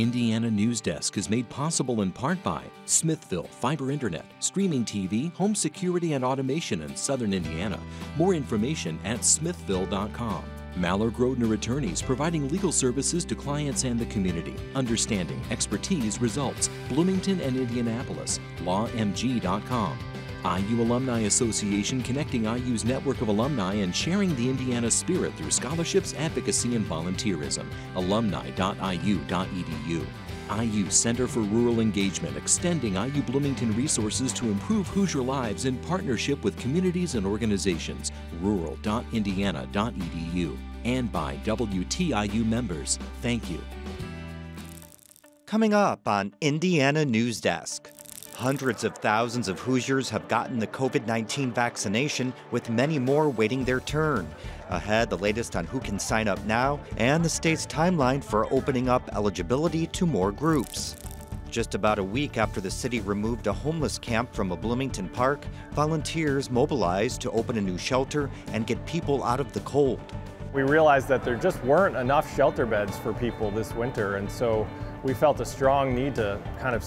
Indiana Newsdesk is made possible in part by Smithville Fiber Internet, streaming TV, home security and automation in Southern Indiana. More information at smithville.com. Mallor Grodner Attorneys, providing legal services to clients and the community. Understanding, expertise, results. Bloomington and Indianapolis. LawMG.com. IU Alumni Association, connecting IU's network of alumni and sharing the Indiana spirit through scholarships, advocacy, and volunteerism. Alumni.iu.edu. IU Center for Rural Engagement, extending IU Bloomington resources to improve Hoosier lives in partnership with communities and organizations. Rural.indiana.edu. And by WTIU members. Thank you. Coming up on Indiana Newsdesk. Hundreds of thousands of Hoosiers have gotten the COVID-19 vaccination, with many more waiting their turn. Ahead, the latest on who can sign up now and the state's timeline for opening up eligibility to more groups. Just about a week after the city removed a homeless camp from a Bloomington park, volunteers mobilized to open a new shelter and get people out of the cold. We realized that there just weren't enough shelter beds for people this winter, and so we felt a strong need to kind of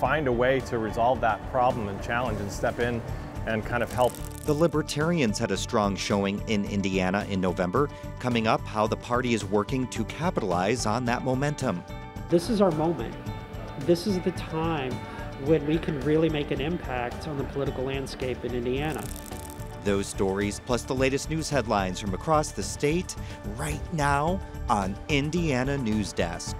find a way to resolve that problem and challenge and step in and kind of help. The Libertarians had a strong showing in Indiana in November. Coming up, how the party is working to capitalize on that momentum. This is our moment. This is the time when we can really make an impact on the political landscape in Indiana. Those stories, plus the latest news headlines from across the state, right now on Indiana Newsdesk.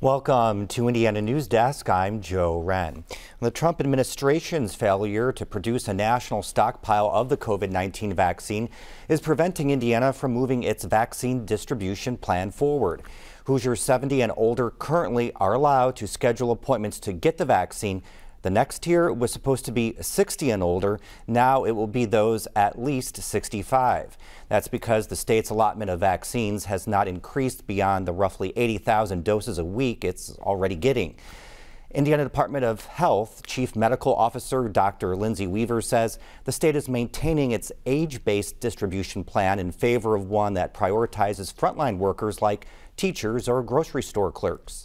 Welcome to Indiana Newsdesk. I'm Joe Wren. The Trump administration's failure to produce a national stockpile of the COVID-19 vaccine is preventing Indiana from moving its vaccine distribution plan forward. Hoosiers 70 and older currently are allowed to schedule appointments to get the vaccine. The next tier was supposed to be 60 and older. Now it will be those at least 65. That's because the state's allotment of vaccines has not increased beyond the roughly 80,000 doses a week it's already getting. Indiana Department of Health Chief Medical Officer Dr. Lindsay Weaver says the state is maintaining its age-based distribution plan in favor of one that prioritizes frontline workers like teachers or grocery store clerks.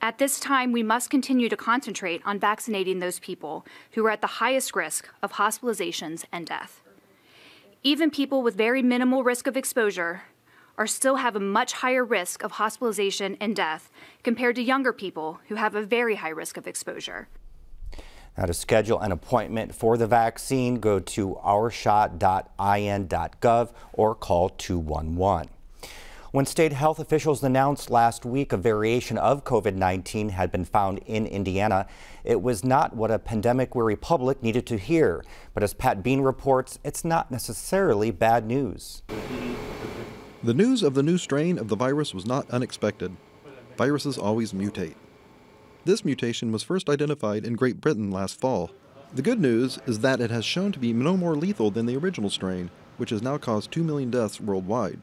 At this time, we must continue to concentrate on vaccinating those people who are at the highest risk of hospitalizations and death. Even people with very minimal risk of exposure still have a much higher risk of hospitalization and death compared to younger people who have a very high risk of exposure. Now, to schedule an appointment for the vaccine, go to ourshot.in.gov or call 211. When state health officials announced last week a variation of COVID-19 had been found in Indiana, it was not what a pandemic-weary public needed to hear. But as Pat Bean reports, it's not necessarily bad news. The news of the new strain of the virus was not unexpected. Viruses always mutate. This mutation was first identified in Great Britain last fall. The good news is that it has shown to be no more lethal than the original strain, which has now caused 2 million deaths worldwide.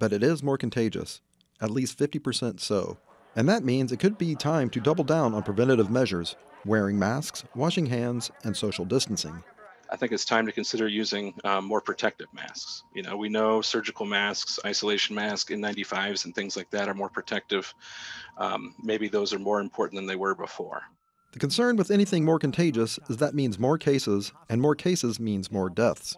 But it is more contagious, at least 50% so. And that means it could be time to double down on preventative measures, wearing masks, washing hands, and social distancing. I think it's time to consider using more protective masks. You know, we know surgical masks, isolation masks, N95s, and things like that are more protective. Maybe those are more important than they were before. The concern with anything more contagious is that means more cases, and more cases means more deaths.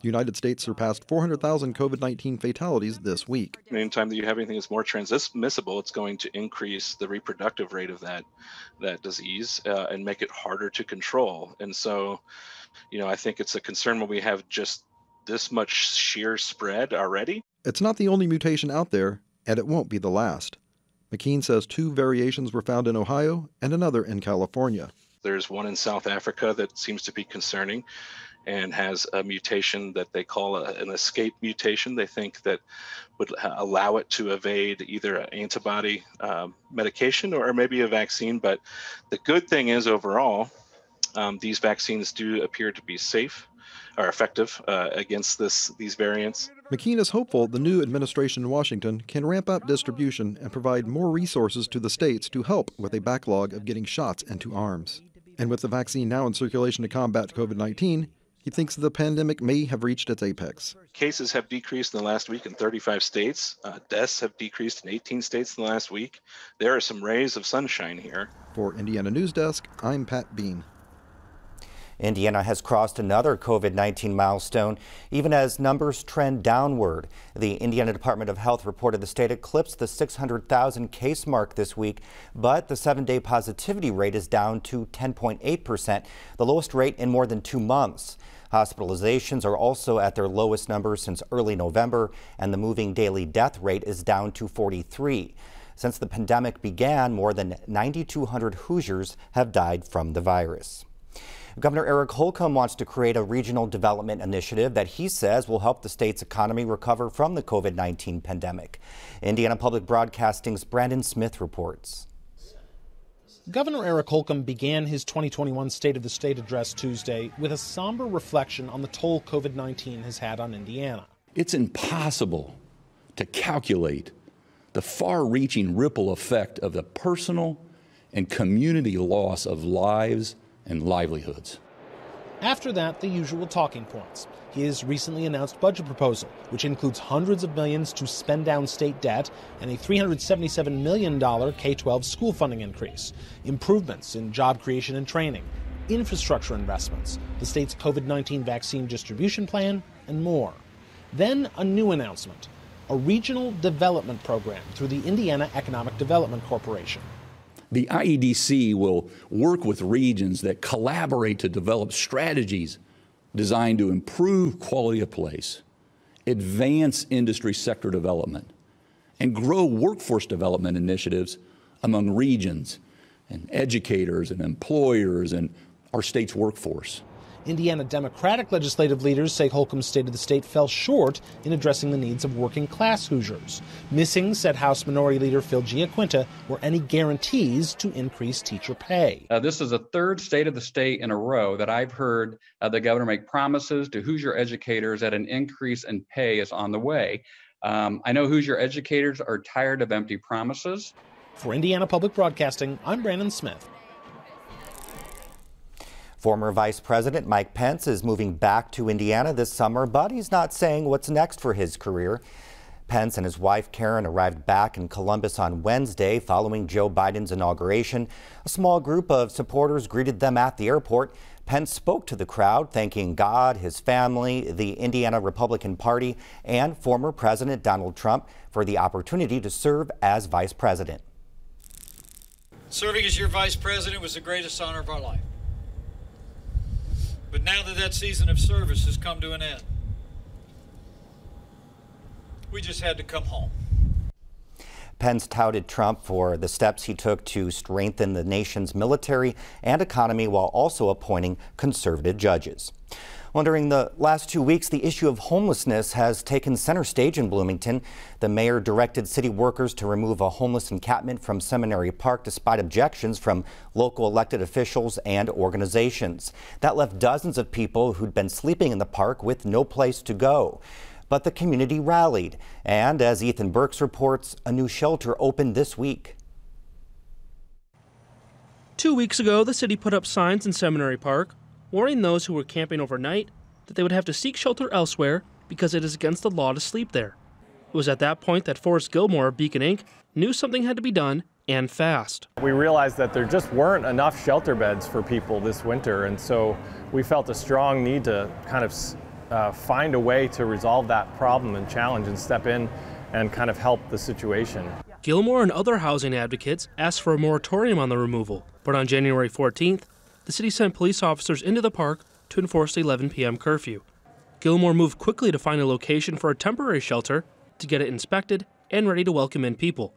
The United States surpassed 400,000 COVID-19 fatalities this week. Anytime that you have anything that's more transmissible, it's going to increase the reproductive rate of that disease and make it harder to control. And so, you know, I think it's a concern when we have just this much sheer spread already. It's not the only mutation out there, and it won't be the last. McKean says 2 variations were found in Ohio and another in California. There's one in South Africa that seems to be concerning and has a mutation that they call an escape mutation. They think that would allow it to evade either an antibody medication or maybe a vaccine. But the good thing is overall, these vaccines do appear to be safe or effective against these variants. McKean is hopeful the new administration in Washington can ramp up distribution and provide more resources to the states to help with a backlog of getting shots into arms. And with the vaccine now in circulation to combat COVID-19, he thinks the pandemic may have reached its apex. Cases have decreased in the last week in 35 states. Deaths have decreased in 18 states in the last week. There are some rays of sunshine here. For Indiana News Desk, I'm Pat Bean. Indiana has crossed another COVID-19 milestone, even as numbers trend downward. The Indiana Department of Health reported the state eclipsed the 600,000 case mark this week, but the 7-day positivity rate is down to 10.8%, the lowest rate in more than 2 months. Hospitalizations are also at their lowest number since early November, and the moving daily death rate is down to 43. Since the pandemic began, more than 9,200 Hoosiers have died from the virus. Governor Eric Holcomb wants to create a regional development initiative that he says will help the state's economy recover from the COVID-19 pandemic. Indiana Public Broadcasting's Brandon Smith reports. Governor Eric Holcomb began his 2021 State of the State address Tuesday with a somber reflection on the toll COVID-19 has had on Indiana. It's impossible to calculate the far-reaching ripple effect of the personal and community loss of lives and livelihoods. After that, the usual talking points. His recently announced budget proposal, which includes hundreds of millions to spend down state debt and a $377 million K-12 school funding increase, improvements in job creation and training, infrastructure investments, the state's COVID-19 vaccine distribution plan, and more. Then a new announcement, a regional development program through the Indiana Economic Development Corporation. The IEDC will work with regions that collaborate to develop strategies designed to improve quality of place, advance industry sector development, and grow workforce development initiatives among regions and educators and employers and our state's workforce. Indiana Democratic legislative leaders say Holcomb's State of the State fell short in addressing the needs of working-class Hoosiers. Missing, said House Minority Leader Phil Giaquinta, were any guarantees to increase teacher pay. This is the third State of the State in a row that I've heard the governor make promises to Hoosier educators that an increase in pay is on the way. I know Hoosier educators are tired of empty promises. For Indiana Public Broadcasting, I'm Brandon Smith. Former Vice President Mike Pence is moving back to Indiana this summer, but he's not saying what's next for his career. Pence and his wife Karen arrived back in Columbus on Wednesday following Joe Biden's inauguration. A small group of supporters greeted them at the airport. Pence spoke to the crowd, thanking God, his family, the Indiana Republican Party, and former President Donald Trump for the opportunity to serve as Vice President. Serving as your Vice President was the greatest honor of our life. But now that that season of service has come to an end, we just had to come home. Pence touted Trump for the steps he took to strengthen the nation's military and economy while also appointing conservative judges. Well, during the last 2 weeks, the issue of homelessness has taken center stage in Bloomington. The mayor directed city workers to remove a homeless encampment from Seminary Park despite objections from local elected officials and organizations. That left dozens of people who'd been sleeping in the park with no place to go. But the community rallied, and as Ethan Burks reports, a new shelter opened this week. 2 weeks ago, the city put up signs in Seminary Park warning those who were camping overnight that they would have to seek shelter elsewhere because it is against the law to sleep there. It was at that point that Forrest Gilmore of Beacon Inc. knew something had to be done, and fast. We realized that there just weren't enough shelter beds for people this winter, and so we felt a strong need to kind of find a way to resolve that problem and challenge and step in and kind of help the situation. Gilmore and other housing advocates asked for a moratorium on the removal, but on January 14th, the city sent police officers into the park to enforce the 11 p.m. curfew. Gilmore moved quickly to find a location for a temporary shelter to get it inspected and ready to welcome in people.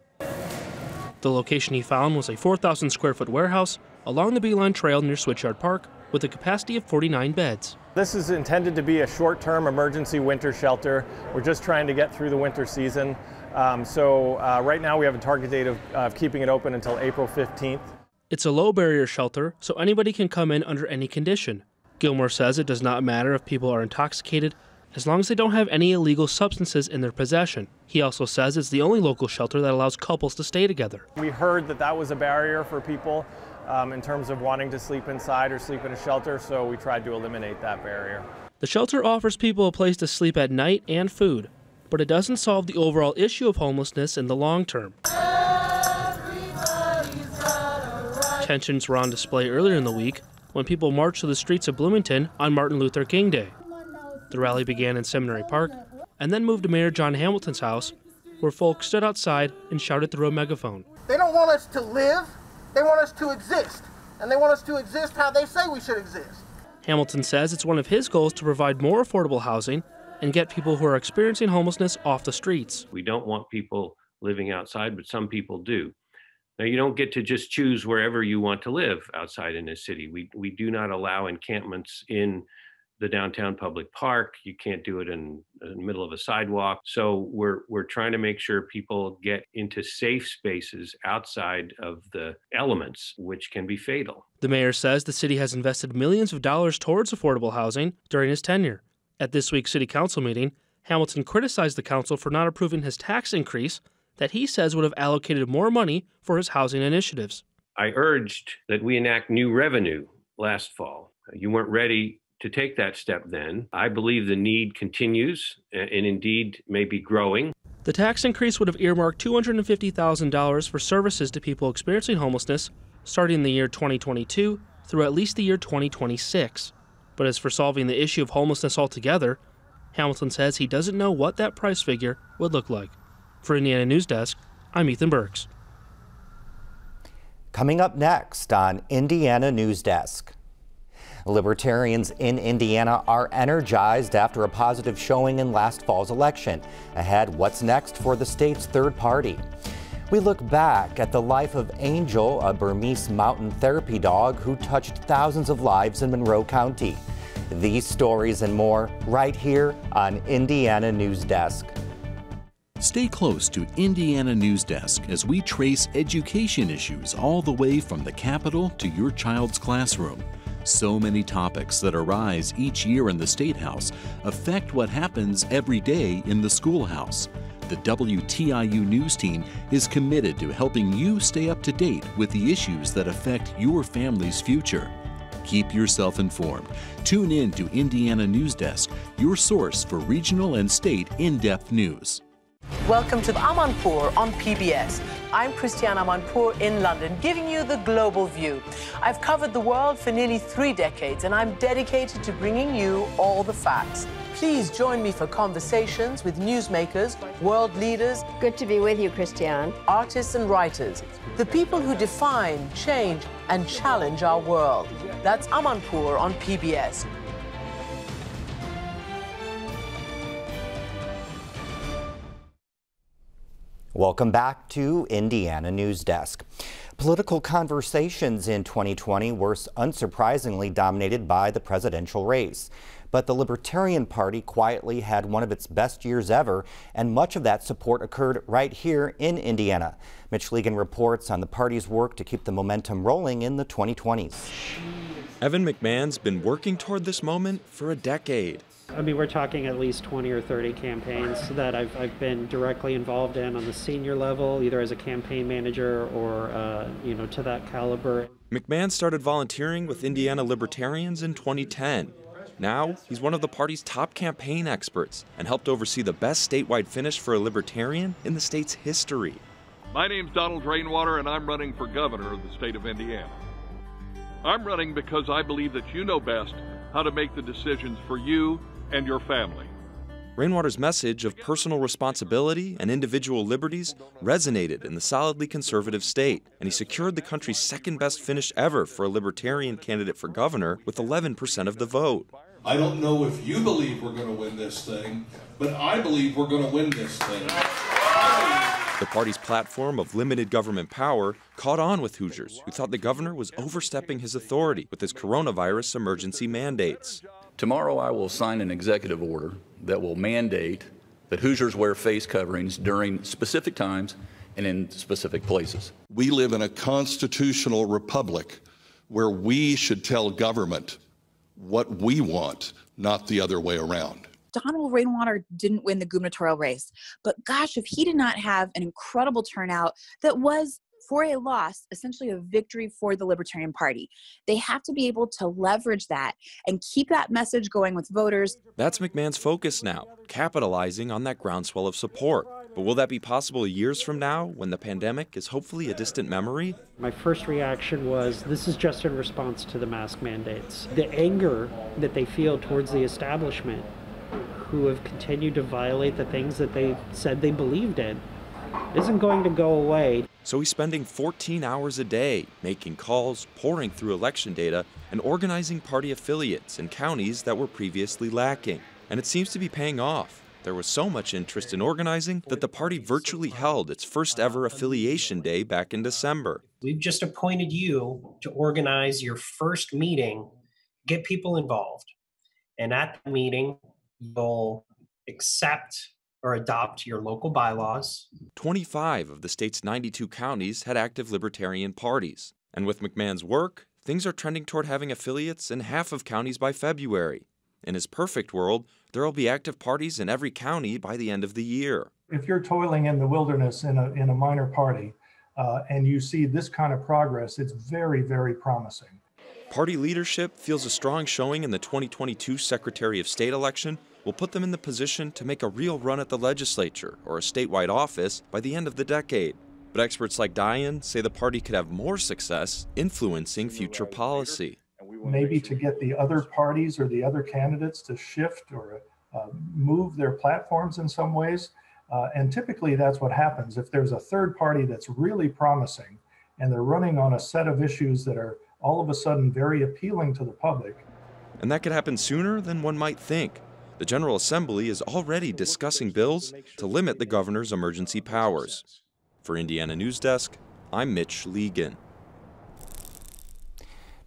The location he found was a 4,000 square foot warehouse along the Beeline Trail near Switchyard Park with a capacity of 49 beds. This is intended to be a short-term emergency winter shelter. We're just trying to get through the winter season. Right now we have a target date of keeping it open until April 15th. It's a low-barrier shelter, so anybody can come in under any condition. Gilmore says it does not matter if people are intoxicated, as long as they don't have any illegal substances in their possession. He also says it's the only local shelter that allows couples to stay together. We heard that that was a barrier for people, in terms of wanting to sleep inside or sleep in a shelter, so we tried to eliminate that barrier. The shelter offers people a place to sleep at night and food, but it doesn't solve the overall issue of homelessness in the long term. Tensions were on display earlier in the week when people marched to the streets of Bloomington on Martin Luther King Day. The rally began in Seminary Park and then moved to Mayor John Hamilton's house, where folks stood outside and shouted through a megaphone. They don't want us to live, they want us to exist, and they want us to exist how they say we should exist. Hamilton says it's one of his goals to provide more affordable housing and get people who are experiencing homelessness off the streets. We don't want people living outside, but some people do. Now, you don't get to just choose wherever you want to live outside in this city. We do not allow encampments in the downtown public park. You can't do it in the middle of a sidewalk. So we're trying to make sure people get into safe spaces outside of the elements, which can be fatal. The mayor says the city has invested millions of dollars towards affordable housing during his tenure. At this week's city council meeting, Hamilton criticized the council for not approving his tax increase that he says would have allocated more money for his housing initiatives. I urged that we enact new revenue last fall. You weren't ready to take that step then. I believe the need continues and indeed may be growing. The tax increase would have earmarked $250,000 for services to people experiencing homelessness starting in the year 2022 through at least the year 2026. But as for solving the issue of homelessness altogether, Hamilton says he doesn't know what that price figure would look like. For Indiana News Desk, I'm Ethan Burks. Coming up next on Indiana News Desk. Libertarians in Indiana are energized after a positive showing in last fall's election. Ahead, what's next for the state's third party? We look back at the life of Angel, a Burmese mountain therapy dog who touched thousands of lives in Monroe County. These stories and more right here on Indiana News Desk. Stay close to Indiana News Desk as we trace education issues all the way from the Capitol to your child's classroom. So many topics that arise each year in the State House affect what happens every day in the schoolhouse. The WTIU News Team is committed to helping you stay up to date with the issues that affect your family's future. Keep yourself informed. Tune in to Indiana News Desk, your source for regional and state in-depth news. Welcome to Amanpour on PBS. I'm Christiane Amanpour in London, giving you the global view. I've covered the world for nearly 3 decades, and I'm dedicated to bringing you all the facts. Please join me for conversations with newsmakers, world leaders. Good to be with you, Christiane. Artists and writers, the people who define, change, and challenge our world. That's Amanpour on PBS. Welcome back to Indiana News Desk. Political conversations in 2020 were unsurprisingly dominated by the presidential race. But the Libertarian Party quietly had one of its best years ever, and much of that support occurred right here in Indiana. Mitch Legan reports on the party's work to keep the momentum rolling in the 2020s. Evan McMahon's been working toward this moment for a decade. I mean, we're talking at least 20 or 30 campaigns that I've been directly involved in on the senior level, either as a campaign manager or, to that caliber. McMahon started volunteering with Indiana Libertarians in 2010. Now, he's one of the party's top campaign experts and helped oversee the best statewide finish for a Libertarian in the state's history. My name's Donald Rainwater, and I'm running for governor of the state of Indiana. I'm running because I believe that you know best how to make the decisions for you and your family. Rainwater's message of personal responsibility and individual liberties resonated in the solidly conservative state, and he secured the country's second best finish ever for a Libertarian candidate for governor with 11% of the vote. I don't know if you believe we're going to win this thing, but I believe we're going to win this thing. The party's platform of limited government power caught on with Hoosiers, who thought the governor was overstepping his authority with his coronavirus emergency mandates. Tomorrow I will sign an executive order that will mandate that Hoosiers wear face coverings during specific times and in specific places. We live in a constitutional republic where we should tell government what we want, not the other way around. Donald Rainwater didn't win the gubernatorial race, but gosh, if he did not have an incredible turnout that was for a loss, essentially a victory for the Libertarian Party. They have to be able to leverage that and keep that message going with voters. That's McMahon's focus now, capitalizing on that groundswell of support. But will that be possible years from now when the pandemic is hopefully a distant memory? My first reaction was, this is just in response to the mask mandates. The anger that they feel towards the establishment who have continued to violate the things that they said they believed in isn't going to go away. So he's spending 14 hours a day making calls, pouring through election data, and organizing party affiliates in counties that were previously lacking. And it seems to be paying off. There was so much interest in organizing that the party virtually held its first ever affiliation day back in December. We've just appointed you to organize your first meeting, get people involved. And at the meeting, you'll accept or adopt your local bylaws. 25 of the state's 92 counties had active Libertarian parties. And with McMahon's work, things are trending toward having affiliates in half of counties by February. In his perfect world, there will be active parties in every county by the end of the year. If you're toiling in the wilderness in a minor party and you see this kind of progress, it's very, very promising. Party leadership feels a strong showing in the 2022 Secretary of State election will put them in the position to make a real run at the legislature or a statewide office by the end of the decade. But experts like Diane say the party could have more success influencing future policy. Maybe to get the other parties or the other candidates to shift or move their platforms in some ways. And typically that's what happens. If there's a third party that's really promising and they're running on a set of issues that are all of a sudden very appealing to the public. And that could happen sooner than one might think. The General Assembly is already discussing bills to limit the governor's emergency powers. For Indiana News Desk, I'm Mitch Legan.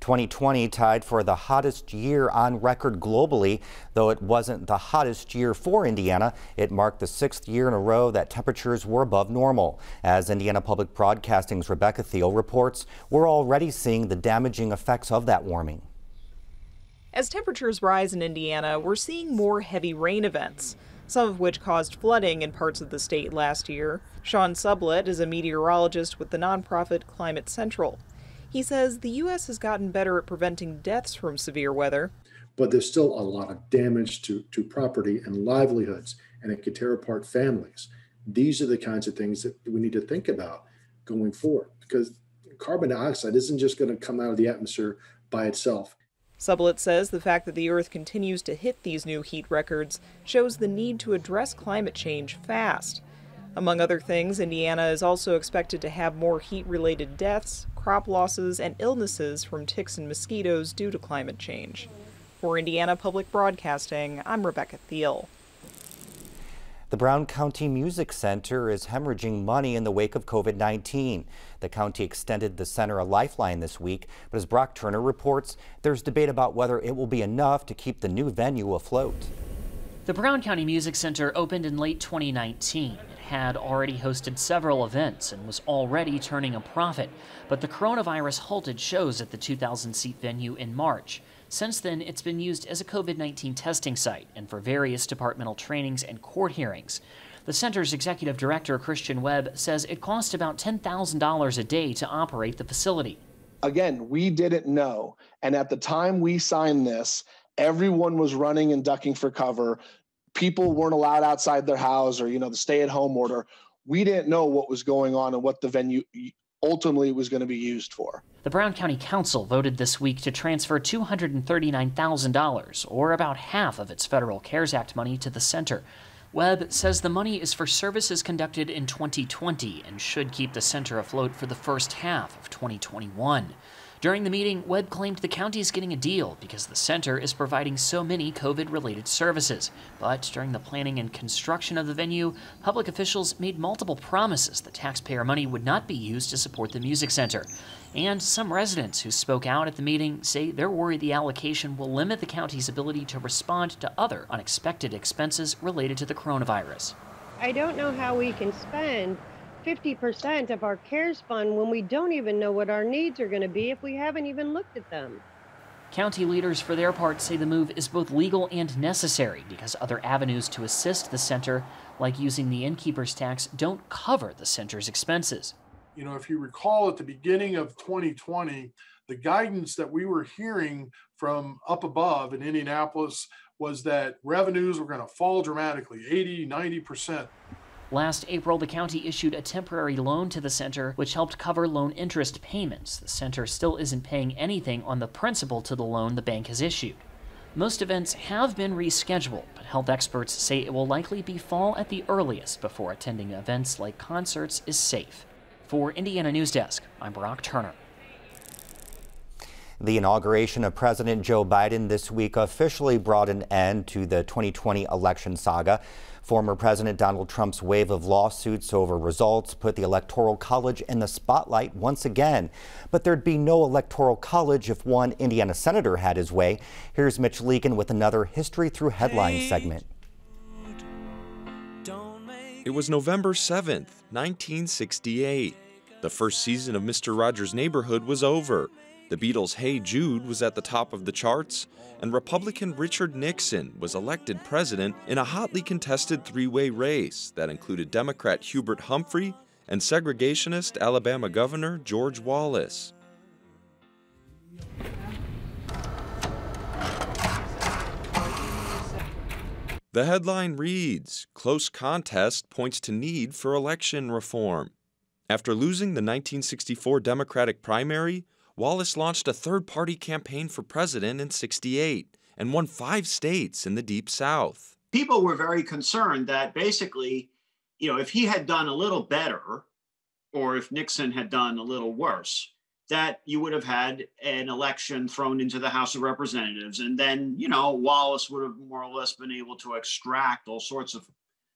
2020 tied for the hottest year on record globally, though it wasn't the hottest year for Indiana. It marked the 6th year in a row that temperatures were above normal. As Indiana Public Broadcasting's Rebecca Thiel reports, we're already seeing the damaging effects of that warming. As temperatures rise in Indiana, we're seeing more heavy rain events, some of which caused flooding in parts of the state last year. Sean Sublett is a meteorologist with the nonprofit Climate Central. He says the U.S. has gotten better at preventing deaths from severe weather. But there's still a lot of damage to property and livelihoods, and it could tear apart families. These are the kinds of things that we need to think about going forward, because carbon dioxide isn't just going to come out of the atmosphere by itself. Sublett says the fact that the Earth continues to hit these new heat records shows the need to address climate change fast. Among other things, Indiana is also expected to have more heat-related deaths, crop losses, and illnesses from ticks and mosquitoes due to climate change. For Indiana Public Broadcasting, I'm Rebecca Thiel. The Brown County Music Center is hemorrhaging money in the wake of COVID-19. The county extended the center a lifeline this week, but as Brock Turner reports, there's debate about whether it will be enough to keep the new venue afloat. The Brown County Music Center opened in late 2019. It had already hosted several events and was already turning a profit, but the coronavirus halted shows at the 2,000-seat venue in March. Since then, it's been used as a COVID-19 testing site and for various departmental trainings and court hearings. The center's executive director, Christian Webb, says it cost about $10,000 a day to operate the facility. Again, we didn't know, and at the time we signed this, everyone was running and ducking for cover. People weren't allowed outside their house or, the stay-at-home order. We didn't know what was going on and what the venue ultimately was going to be used for. The Brown County Council voted this week to transfer $239,000, or about half of its federal CARES Act money, to the center. Webb says the money is for services conducted in 2020 and should keep the center afloat for the first half of 2021. During the meeting, Webb claimed the county is getting a deal because the center is providing so many COVID-related services. But during the planning and construction of the venue, public officials made multiple promises that taxpayer money would not be used to support the music center. And some residents who spoke out at the meeting say they're worried the allocation will limit the county's ability to respond to other unexpected expenses related to the coronavirus. I don't know how we can spend 50% of our CARES fund when we don't even know what our needs are going to be if we haven't even looked at them. County leaders, for their part, say the move is both legal and necessary because other avenues to assist the center, like using the innkeeper's tax, don't cover the center's expenses. you know, if you recall at the beginning of 2020, the guidance that we were hearing from up above in Indianapolis was that revenues were going to fall dramatically, 80–90%. Last April, the county issued a temporary loan to the center, which helped cover loan interest payments. The center still isn't paying anything on the principal to the loan the bank has issued. Most events have been rescheduled, but health experts say it will likely be fall at the earliest before attending events like concerts is safe. For Indiana News Desk, I'm Brock Turner. The inauguration of President Joe Biden this week officially brought an end to the 2020 election saga. Former President Donald Trump's wave of lawsuits over results put the Electoral College in the spotlight once again. But there'd be no Electoral College if one Indiana senator had his way. Here's Mitch Legan with another History Through Headline segment. It was November 7th, 1968. The first season of Mr. Rogers' Neighborhood was over. The Beatles' Hey Jude was at the top of the charts, and Republican Richard Nixon was elected president in a hotly contested three-way race that included Democrat Hubert Humphrey and segregationist Alabama Governor George Wallace. The headline reads, "Close contest points to need for election reform." After losing the 1964 Democratic primary, Wallace launched a third-party campaign for president in '68 and won 5 states in the Deep South. People were very concerned that basically, you know, if he had done a little better or if Nixon had done a little worse, that you would have had an election thrown into the House of Representatives. And then, you know, Wallace would have more or less been able to extract all sorts of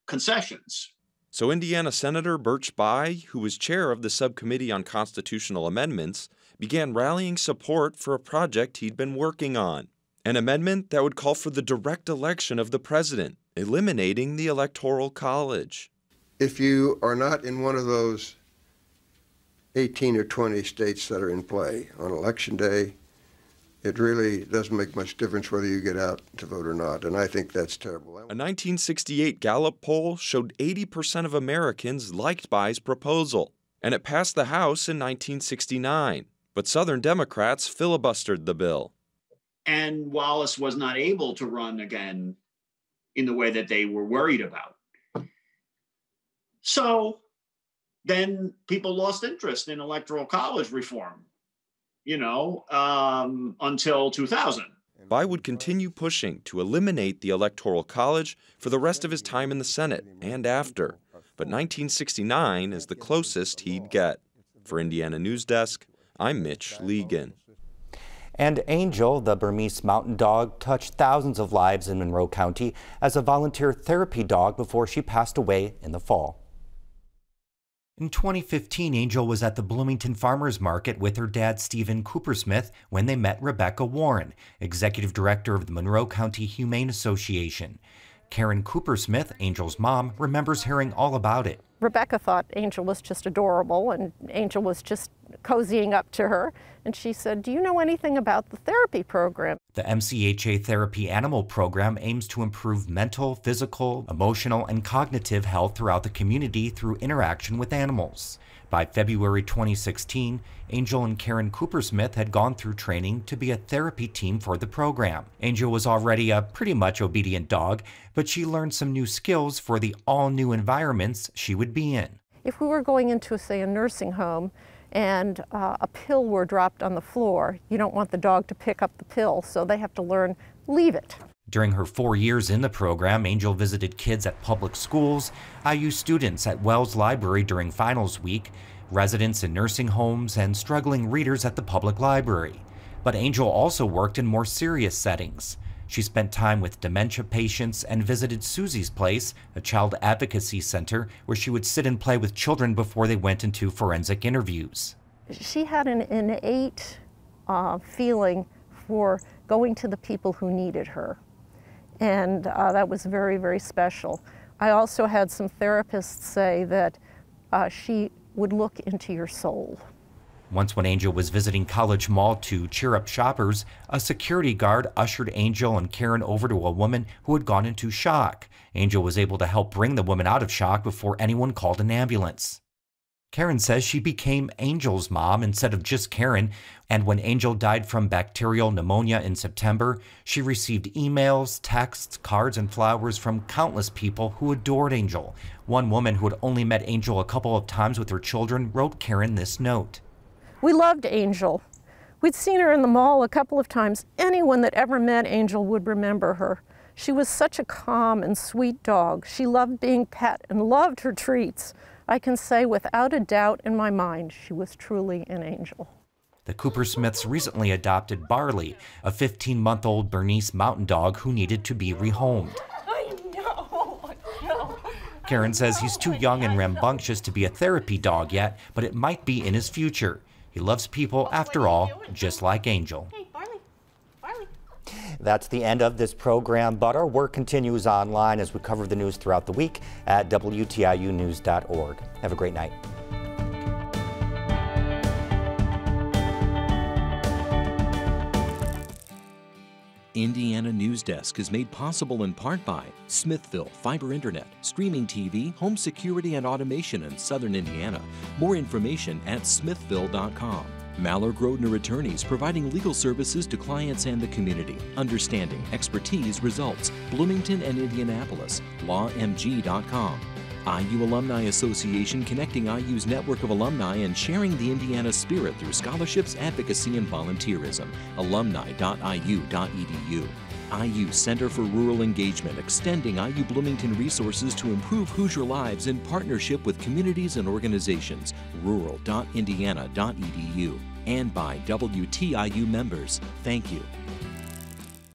concessions. So Indiana Senator Birch Bayh, who was chair of the Subcommittee on Constitutional Amendments, began rallying support for a project he'd been working on, an amendment that would call for the direct election of the president, eliminating the Electoral College. If you are not in one of those 18 or 20 states that are in play on Election Day, it really doesn't make much difference whether you get out to vote or not, and I think that's terrible. A 1968 Gallup poll showed 80% of Americans liked Bayh's proposal, and it passed the House in 1969. But Southern Democrats filibustered the bill. And Wallace was not able to run again in the way that they were worried about. So then people lost interest in Electoral College reform, you know, until 2000. Bayh would continue pushing to eliminate the Electoral College for the rest of his time in the Senate and after. But 1969 is the closest he'd get. For Indiana News Desk, I'm Mitch Legan. And Angel, the Burmese mountain dog, touched thousands of lives in Monroe County as a volunteer therapy dog before she passed away in the fall. In 2015, Angel was at the Bloomington Farmers Market with her dad, Stephen Coopersmith, when they met Rebecca Warren, executive director of the Monroe County Humane Association. Karen Coopersmith, Angel's mom, remembers hearing all about it. Rebecca thought Angel was just adorable, and Angel was just cozying up to her, and she said, "Do you know anything about the therapy program?" The MCHA Therapy Animal Program aims to improve mental, physical, emotional, and cognitive health throughout the community through interaction with animals. By February 2016, Angel and Karen Coopersmith had gone through training to be a therapy team for the program. Angel was already a pretty much obedient dog, but she learned some new skills for the all-new environments she would be in. If we were going into, say, a nursing home and a pill were dropped on the floor, you don't want the dog to pick up the pill, so they have to learn, leave it. During her 4 years in the program, Angel visited kids at public schools, IU students at Wells Library during finals week, residents in nursing homes, and struggling readers at the public library. But Angel also worked in more serious settings. She spent time with dementia patients and visited Susie's Place, a child advocacy center, where she would sit and play with children before they went into forensic interviews. She had an innate feeling for going to the people who needed her. And that was very, very special. I also had some therapists say that she would look into your soul. Once when Angel was visiting College Mall to cheer up shoppers, a security guard ushered Angel and Karen over to a woman who had gone into shock. Angel was able to help bring the woman out of shock before anyone called an ambulance. Karen says she became Angel's mom instead of just Karen, and when Angel died from bacterial pneumonia in September, she received emails, texts, cards, and flowers from countless people who adored Angel. One woman who had only met Angel a couple of times with her children wrote Karen this note. We loved Angel. We'd seen her in the mall a couple of times. Anyone that ever met Angel would remember her. She was such a calm and sweet dog. She loved being pet and loved her treats. I can say without a doubt in my mind, she was truly an angel. The Cooper Smiths recently adopted Barley, a 15-month-old Bernese mountain dog who needed to be rehomed. I know, I know. Karen says he's too young and rambunctious to be a therapy dog yet, but it might be in his future. He loves people, after all, just like Angel. Hey, Barley. Barley. That's the end of this program, but our work continues online as we cover the news throughout the week at WTIUNews.org. Have a great night. Indiana Newsdesk is made possible in part by Smithville Fiber Internet, streaming TV, home security and automation in Southern Indiana. More information at smithville.com. Mallor Grodner Attorneys, providing legal services to clients and the community. Understanding, expertise, results. Bloomington and Indianapolis. LawMG.com. IU Alumni Association, connecting IU's network of alumni and sharing the Indiana spirit through scholarships, advocacy, and volunteerism. Alumni.iu.edu. IU Center for Rural Engagement, extending IU Bloomington resources to improve Hoosier lives in partnership with communities and organizations. Rural.indiana.edu. And by WTIU members. Thank you.